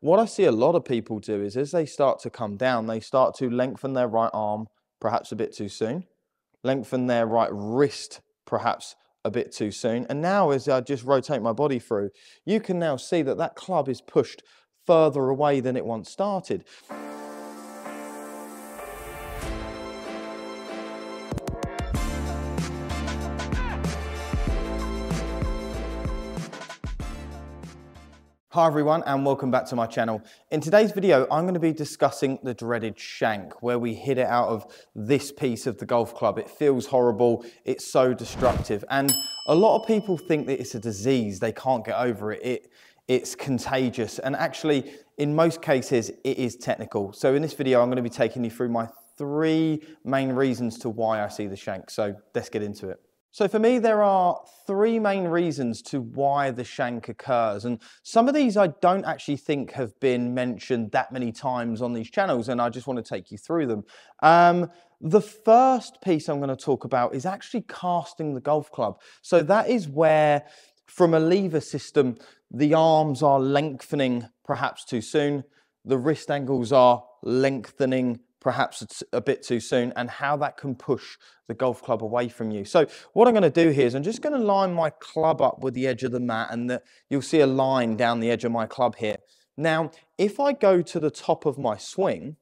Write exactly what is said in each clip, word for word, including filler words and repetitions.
What I see a lot of people do is as they start to come down, they start to lengthen their right arm perhaps a bit too soon, lengthen their right wrist perhaps a bit too soon. And now as I just rotate my body through, you can now see that that club is pushed further away than it once started. Hi everyone and welcome back to my channel. In today's video I'm going to be discussing the dreaded shank, where we hit it out of this piece of the golf club. It feels horrible, it's so destructive, and a lot of people think that it's a disease, they can't get over it, it it's contagious, and actually in most cases it is technical. So in this video I'm going to be taking you through my three main reasons to why I see the shank, so let's get into it. So for me, there are three main reasons to why the shank occurs. And some of these I don't actually think have been mentioned that many times on these channels, and I just want to take you through them. Um, the first piece I'm going to talk about is actually casting the golf club. So that is where, from a lever system, the arms are lengthening perhaps too soon, the wrist angles are lengthening perhaps it's a bit too soon, and how that can push the golf club away from you. So what I'm going to do here is I'm just going to line my club up with the edge of the mat, and the, you'll see a line down the edge of my club here. Now, if I go to the top of my swing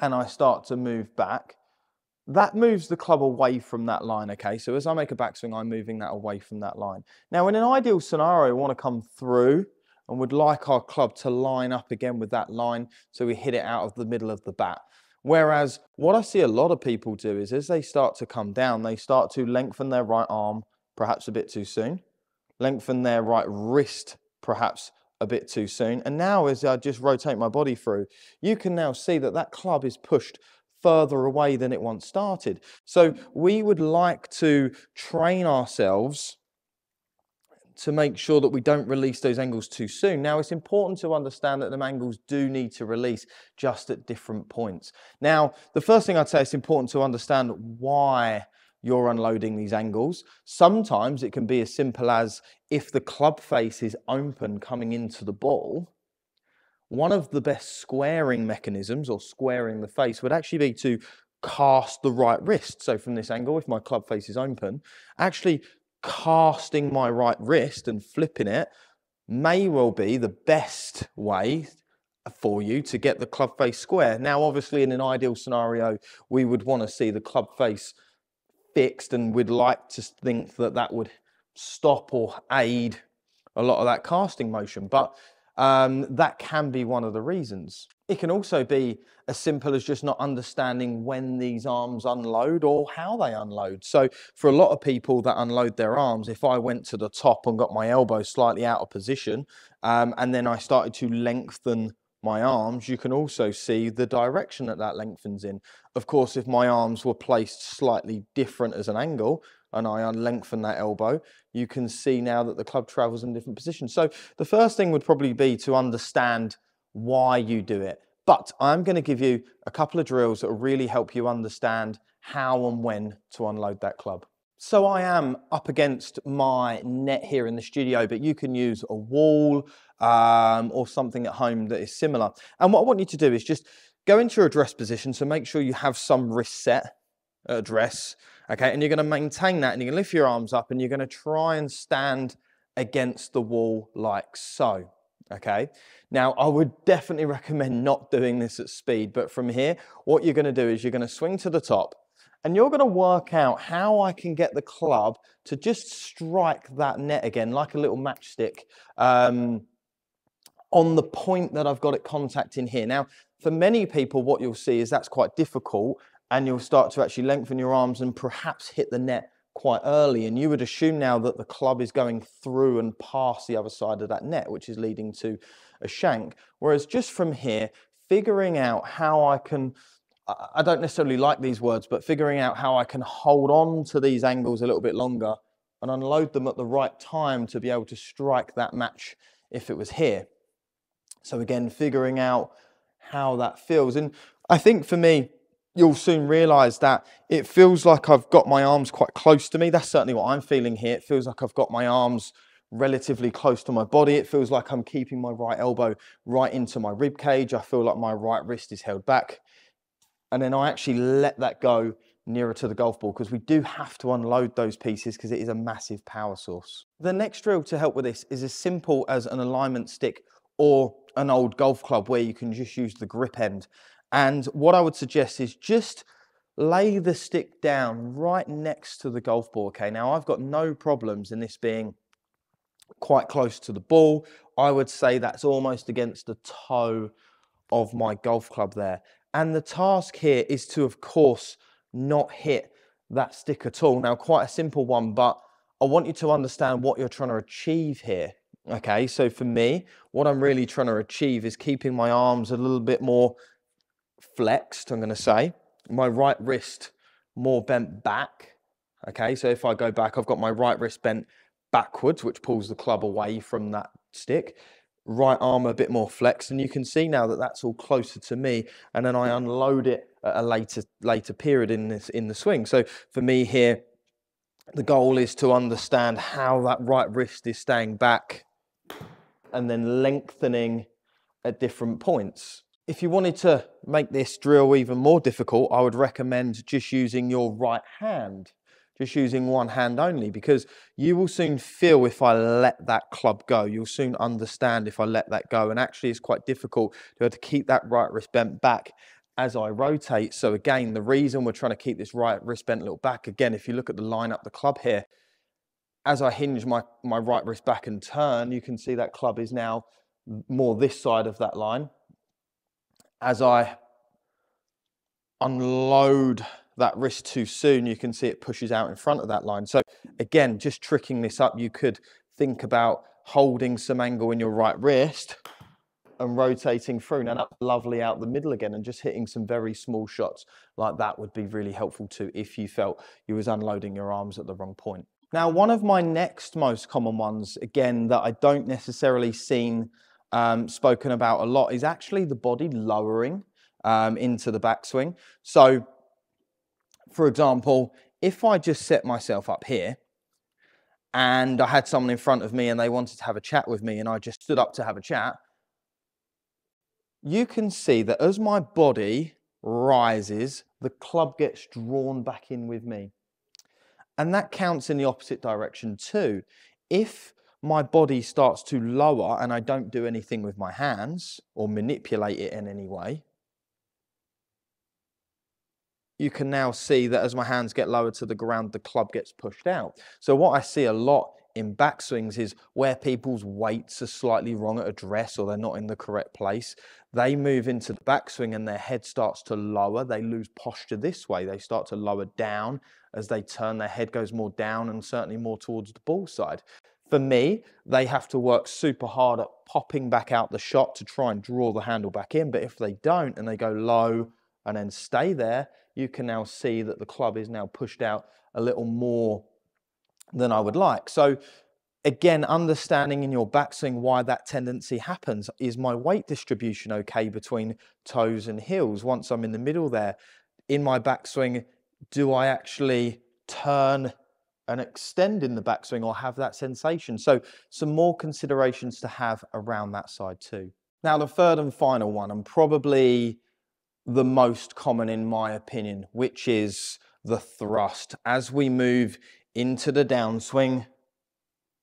and I start to move back, that moves the club away from that line, okay? So as I make a backswing, I'm moving that away from that line. Now, in an ideal scenario, we want to come through and would like our club to line up again with that line so we hit it out of the middle of the bat. Whereas what I see a lot of people do is as they start to come down, they start to lengthen their right arm perhaps a bit too soon, lengthen their right wrist perhaps a bit too soon. And now as I just rotate my body through, you can now see that that club is pushed further away than it once started. So we would like to train ourselves to make sure that we don't release those angles too soon. Now, it's important to understand that the angles do need to release, just at different points. Now, the first thing I'd say, it's important to understand why you're unloading these angles. Sometimes it can be as simple as if the club face is open coming into the ball, one of the best squaring mechanisms, or squaring the face, would actually be to cast the right wrist. So from this angle, if my club face is open, actually casting my right wrist and flipping it may well be the best way for you to get the club face square. Now, obviously, in an ideal scenario, we would want to see the club face fixed, and we'd like to think that that would stop or aid a lot of that casting motion. But um, that can be one of the reasons. It can also be as simple as just not understanding when these arms unload or how they unload. So for a lot of people that unload their arms, if I went to the top and got my elbow slightly out of position, um, and then I started to lengthen my arms, you can also see the direction that that lengthens in. Of course, if my arms were placed slightly different as an angle, and I unlengthen that elbow, you can see now that the club travels in a different position. So the first thing would probably be to understand why you do it. But I'm going to give you a couple of drills that will really help you understand how and when to unload that club. So I am up against my net here in the studio, but you can use a wall um, or something at home that is similar. And what I want you to do is just go into your address position, so make sure you have some wrist set at address, okay? And you're going to maintain that, and you're going to lift your arms up, and you're going to try and stand against the wall like so. Okay, now I would definitely recommend not doing this at speed, but from here, what you're going to do is you're going to swing to the top, and you're going to work out how I can get the club to just strike that net again, like a little matchstick, um, on the point that I've got it contacting here. Now, for many people, what you'll see is that's quite difficult, and you'll start to actually lengthen your arms and perhaps hit the net quite early, and you would assume now that the club is going through and past the other side of that net, which is leading to a shank. Whereas just from here, figuring out how I can, I don't necessarily like these words, but figuring out how I can hold on to these angles a little bit longer and unload them at the right time to be able to strike that match if it was here. So again, figuring out how that feels. And I think for me, you'll soon realize that it feels like I've got my arms quite close to me. That's certainly what I'm feeling here. It feels like I've got my arms relatively close to my body. It feels like I'm keeping my right elbow right into my rib cage. I feel like my right wrist is held back. And then I actually let that go nearer to the golf ball, because we do have to unload those pieces because it is a massive power source. The next drill to help with this is as simple as an alignment stick or an old golf club where you can just use the grip end. And what I would suggest is just lay the stick down right next to the golf ball, okay? Now, I've got no problems in this being quite close to the ball. I would say that's almost against the toe of my golf club there. And the task here is to, of course, not hit that stick at all. Now, quite a simple one, but I want you to understand what you're trying to achieve here, okay? So for me, what I'm really trying to achieve is keeping my arms a little bit more flexed, I'm gonna say, my right wrist more bent back, okay? So if I go back, I've got my right wrist bent backwards, which pulls the club away from that stick, right arm a bit more flexed, and you can see now that that's all closer to me, and then I unload it at a later later period in this in the swing. So for me here, the goal is to understand how that right wrist is staying back and then lengthening at different points. If you wanted to make this drill even more difficult, I would recommend just using your right hand, just using one hand only, because you will soon feel if I let that club go. You'll soon understand if I let that go. And actually, it's quite difficult to have to keep that right wrist bent back as I rotate. So again, the reason we're trying to keep this right wrist bent a little back, again, if you look at the line up the club here, as I hinge my, my right wrist back and turn, you can see that club is now more this side of that line. As I unload that wrist too soon, you can see it pushes out in front of that line. So again, just tricking this up, you could think about holding some angle in your right wrist and rotating through. Now that's lovely out the middle again, and just hitting some very small shots like that would be really helpful too if you felt you was unloading your arms at the wrong point. Now, one of my next most common ones, again, that I don't necessarily seen Um, spoken about a lot, is actually the body lowering um, into the backswing. So for example, if I just set myself up here and I had someone in front of me and they wanted to have a chat with me and I just stood up to have a chat, you can see that as my body rises, the club gets drawn back in with me. And that counts in the opposite direction too. If my body starts to lower and I don't do anything with my hands or manipulate it in any way, you can now see that as my hands get lower to the ground, the club gets pushed out. So what I see a lot in backswings is where people's weights are slightly wrong at address or they're not in the correct place. They move into the backswing and their head starts to lower. They lose posture this way. They start to lower down as they turn. Their head goes more down and certainly more towards the ball side. For me, they have to work super hard at popping back out the shot to try and draw the handle back in. But if they don't and they go low and then stay there, you can now see that the club is now pushed out a little more than I would like. So again, understanding in your backswing why that tendency happens. Is my weight distribution okay between toes and heels? Once I'm in the middle there, in my backswing, do I actually turn and extend in the backswing or have that sensation? So some more considerations to have around that side too. Now the third and final one, and probably the most common in my opinion, which is the thrust. As we move into the downswing,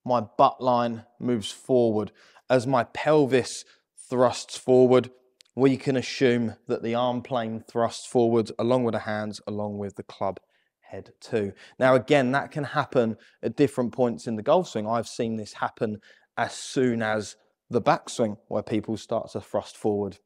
my butt line moves forward. As my pelvis thrusts forward, we can assume that the arm plane thrusts forward along with the hands, along with the club head too. Now again, that can happen at different points in the golf swing. I've seen this happen as soon as the backswing, where people start to thrust forward.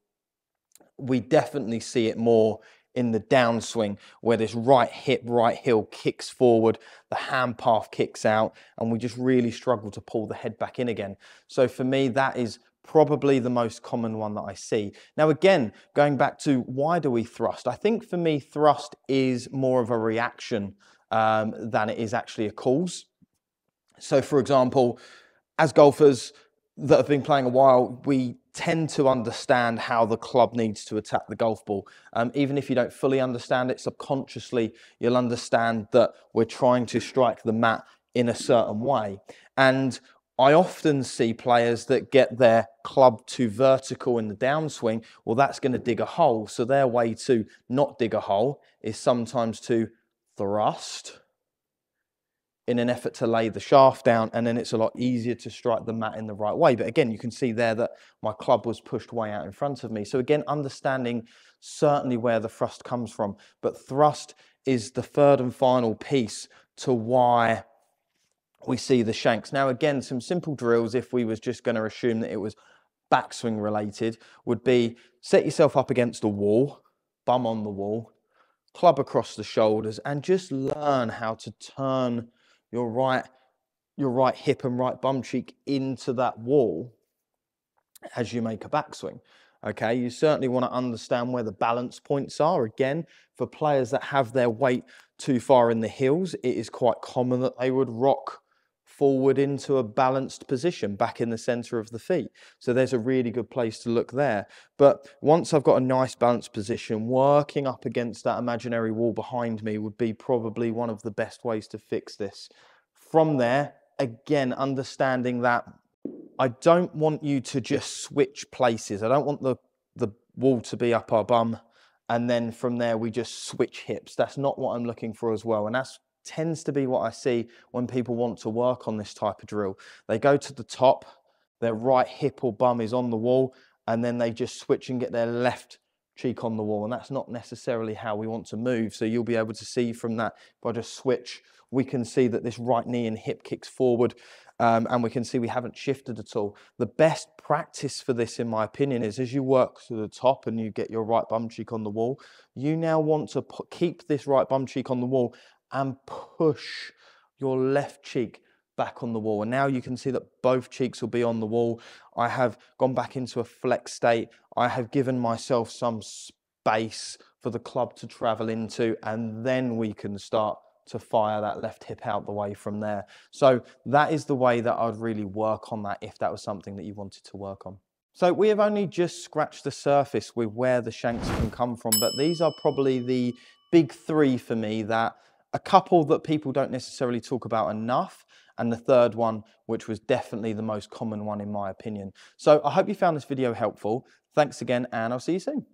We definitely see it more in the downswing, where this right hip, right heel kicks forward, the hand path kicks out, and we just really struggle to pull the head back in again. So for me, that is probably the most common one that I see. Now again, going back to why do we thrust? I think for me, thrust is more of a reaction um, than it is actually a cause. So for example, as golfers that have been playing a while, we tend to understand how the club needs to attack the golf ball. Um, even if you don't fully understand it, subconsciously, you'll understand that we're trying to strike the mat in a certain way. And I often see players that get their club too vertical in the downswing. Well, that's going to dig a hole. So their way to not dig a hole is sometimes to thrust in an effort to lay the shaft down, and then it's a lot easier to strike the mat in the right way. But again, you can see there that my club was pushed way out in front of me. So again, understanding certainly where the thrust comes from. But thrust is the third and final piece to why we see the shanks. Now again, some simple drills, if we was just going to assume that it was backswing related, would be set yourself up against the wall, bum on the wall, club across the shoulders, and just learn how to turn your right, your right hip and right bum cheek into that wall as you make a backswing. Okay, you certainly want to understand where the balance points are. Again, for players that have their weight too far in the heels, it is quite common that they would rock forward into a balanced position back in the center of the feet. So there's a really good place to look there. But once I've got a nice balanced position, working up against that imaginary wall behind me would be probably one of the best ways to fix this. From there, again, understanding that I don't want you to just switch places. I don't want the, the wall to be up our bum and then from there we just switch hips. That's not what I'm looking for as well. And that's tends to be what I see when people want to work on this type of drill. They go to the top, their right hip or bum is on the wall, and then they just switch and get their left cheek on the wall. And that's not necessarily how we want to move. So you'll be able to see from that, if I just switch, we can see that this right knee and hip kicks forward, um, and we can see we haven't shifted at all. The best practice for this, in my opinion, is as you work to the top and you get your right bum cheek on the wall, you now want to put, keep this right bum cheek on the wall and push your left cheek back on the wall. And now you can see that both cheeks will be on the wall. I have gone back into a flex state. I have given myself some space for the club to travel into, and then we can start to fire that left hip out the way from there. So that is the way that I'd really work on that if that was something that you wanted to work on. So we have only just scratched the surface with where the shanks can come from, but these are probably the big three for me, that a couple that people don't necessarily talk about enough, and the third one, which was definitely the most common one in my opinion. So I hope you found this video helpful. Thanks again, and I'll see you soon.